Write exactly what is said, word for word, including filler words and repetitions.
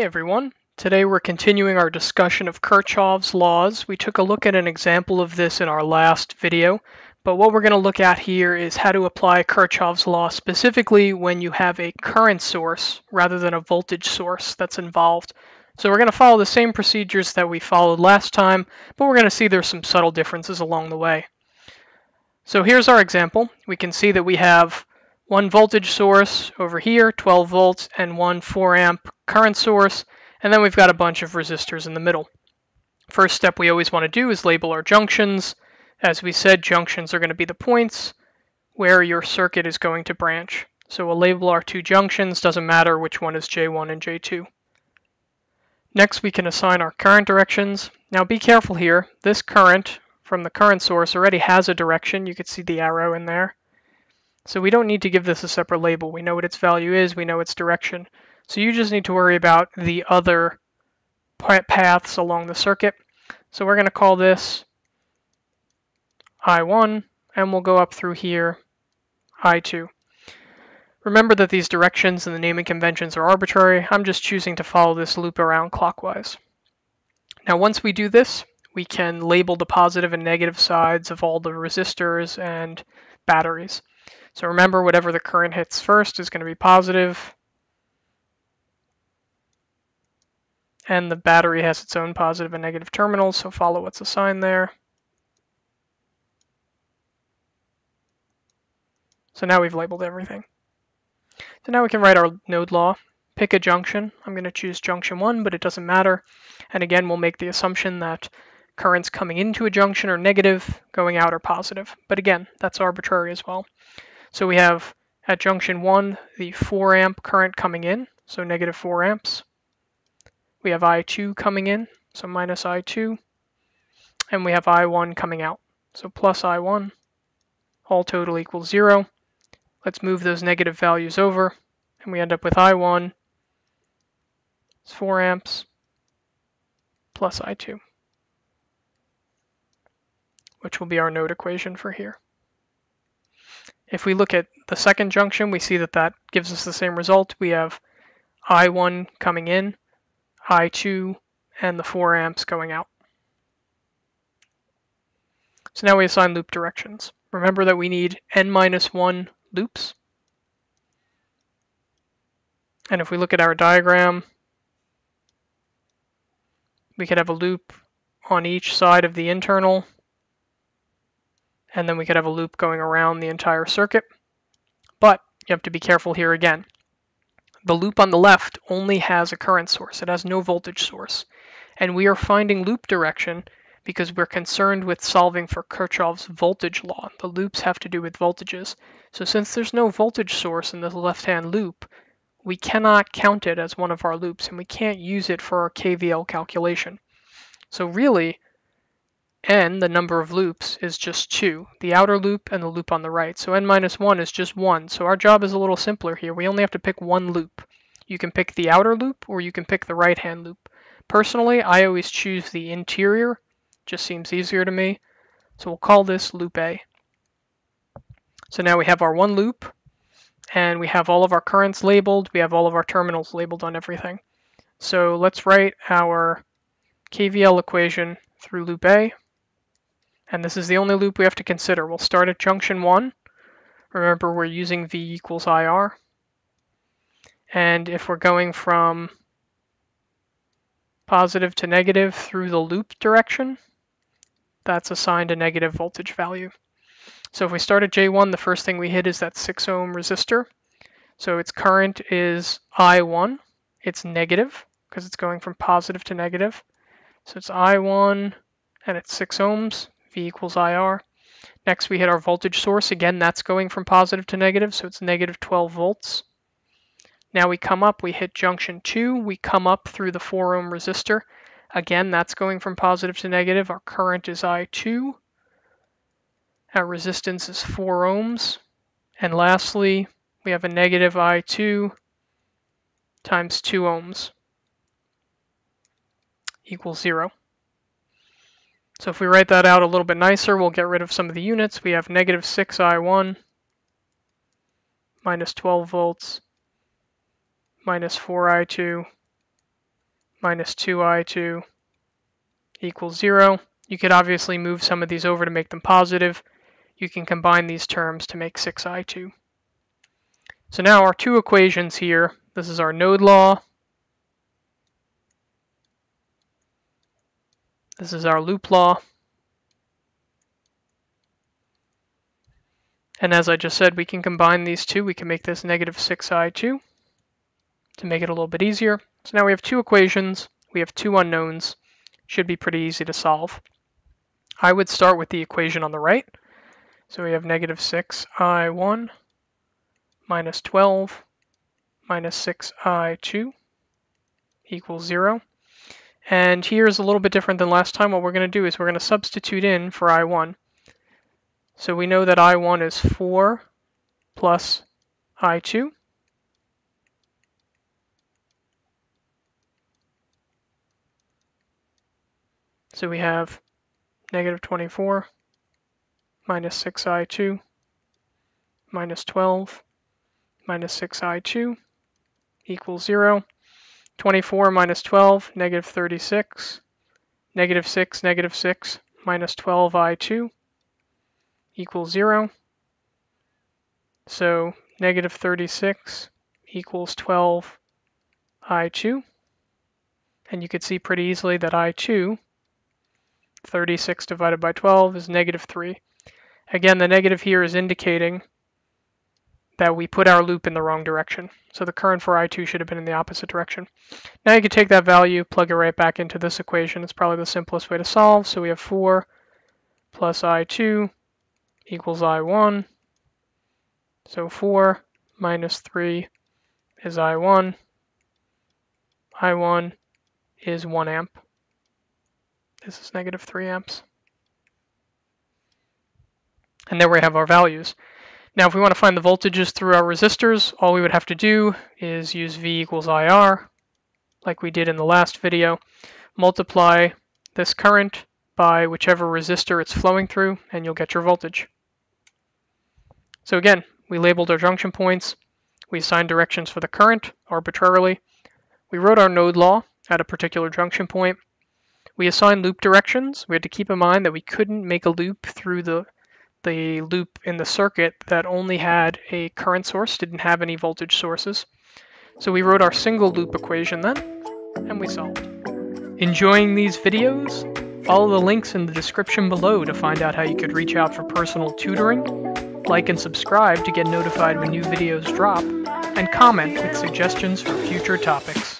Hey everyone, today we're continuing our discussion of Kirchhoff's laws. We took a look at an example of this in our last video, but what we're going to look at here is how to apply Kirchhoff's law specifically when you have a current source rather than a voltage source that's involved. So we're going to follow the same procedures that we followed last time, but we're going to see there's some subtle differences along the way. So here's our example. We can see that we have one voltage source over here, twelve volts, and one four amp current source, and then we've got a bunch of resistors in the middle. First step we always want to do is label our junctions. As we said, junctions are going to be the points where your circuit is going to branch. So we'll label our two junctions, doesn't matter which one is J one and J two. Next we can assign our current directions. Now be careful here, this current from the current source already has a direction, you can see the arrow in there. So we don't need to give this a separate label. We know what its value is, we know its direction. So you just need to worry about the other paths along the circuit. So we're going to call this I one, and we'll go up through here, I two. Remember that these directions and the naming conventions are arbitrary. I'm just choosing to follow this loop around clockwise. Now once we do this, we can label the positive and negative sides of all the resistors and batteries. So remember, whatever the current hits first is going to be positive, and the battery has its own positive and negative terminals, so follow what's assigned there. So now we've labeled everything. So now we can write our node law, pick a junction. I'm going to choose junction one, but it doesn't matter. And again, we'll make the assumption that currents coming into a junction are negative, going out are positive. But again, that's arbitrary as well. So we have at junction one, the four amp current coming in, so negative four amps. We have I two coming in, so minus I two. And we have I one coming out, so plus I one. All total equals zero. Let's move those negative values over, and we end up with I one, it's four amps, plus I two. Which will be our node equation for here. If we look at the second junction, we see that that gives us the same result. We have I one coming in, I two, and the four amps going out. So now we assign loop directions. Remember that we need n minus one loops. And if we look at our diagram, we could have a loop on each side of the internal, and then we could have a loop going around the entire circuit. But you have to be careful here again. The loop on the left only has a current source. It has no voltage source. And we are finding loop direction because we're concerned with solving for Kirchhoff's voltage law. The loops have to do with voltages. So since there's no voltage source in the left-hand loop, we cannot count it as one of our loops, and we can't use it for our K V L calculation. So really, n, the number of loops, is just two, the outer loop and the loop on the right. So n minus one is just one. So our job is a little simpler here. We only have to pick one loop. You can pick the outer loop or you can pick the right-hand loop. Personally, I always choose the interior. Just seems easier to me. So we'll call this loop A. So now we have our one loop, and we have all of our currents labeled. We have all of our terminals labeled on everything. So let's write our K V L equation through loop A. And this is the only loop we have to consider. We'll start at junction one. Remember, we're using V equals I R. And if we're going from positive to negative through the loop direction, that's assigned a negative voltage value. So if we start at J one, the first thing we hit is that six ohm resistor. So its current is I one. It's negative because it's going from positive to negative. So it's I one, and it's six ohms. V equals I R. Next, we hit our voltage source. Again, that's going from positive to negative, so it's negative twelve volts. Now we come up, we hit junction two, we come up through the four ohm resistor. Again, that's going from positive to negative. Our current is I two. Our resistance is four ohms. And lastly, we have a negative I two times two ohms equals zero. So if we write that out a little bit nicer, we'll get rid of some of the units. We have negative six I one, minus twelve volts, minus four I two, minus two i two equals zero. You could obviously move some of these over to make them positive. You can combine these terms to make six i two. So now our two equations here, this is our node law, this is our loop law, and as I just said, we can combine these two. We can make this negative six i two to make it a little bit easier. So now we have two equations, we have two unknowns, should be pretty easy to solve. I would start with the equation on the right. So we have negative six i one minus twelve minus six i two equals zero. And here's a little bit different than last time. What we're going to do is we're going to substitute in for i one. So we know that i one is four plus i two. So we have negative twenty-four minus six i two minus twelve minus six i two equals zero. twenty-four minus twelve, negative thirty-six. Negative six, negative six minus twelve i two equals zero. So negative thirty-six equals twelve i two. And you could see pretty easily that i two, thirty-six divided by twelve, is negative three. Again, the negative here is indicating that we put our loop in the wrong direction. So the current for i two should have been in the opposite direction. Now you can take that value, plug it right back into this equation. It's probably the simplest way to solve. So we have four plus i two equals i one. So four minus three is i one. i one is one amp. This is negative three amps. And there we have our values. Now, if we want to find the voltages through our resistors, all we would have to do is use V equals I R, like we did in the last video, multiply this current by whichever resistor it's flowing through, and you'll get your voltage. So again, we labeled our junction points, we assigned directions for the current arbitrarily, we wrote our node law at a particular junction point, we assigned loop directions. We had to keep in mind that we couldn't make a loop through the the loop in the circuit that only had a current source, didn't have any voltage sources. So we wrote our single loop equation then, and we solved. Enjoying these videos? Follow the links in the description below to find out how you could reach out for personal tutoring, like and subscribe to get notified when new videos drop, and comment with suggestions for future topics.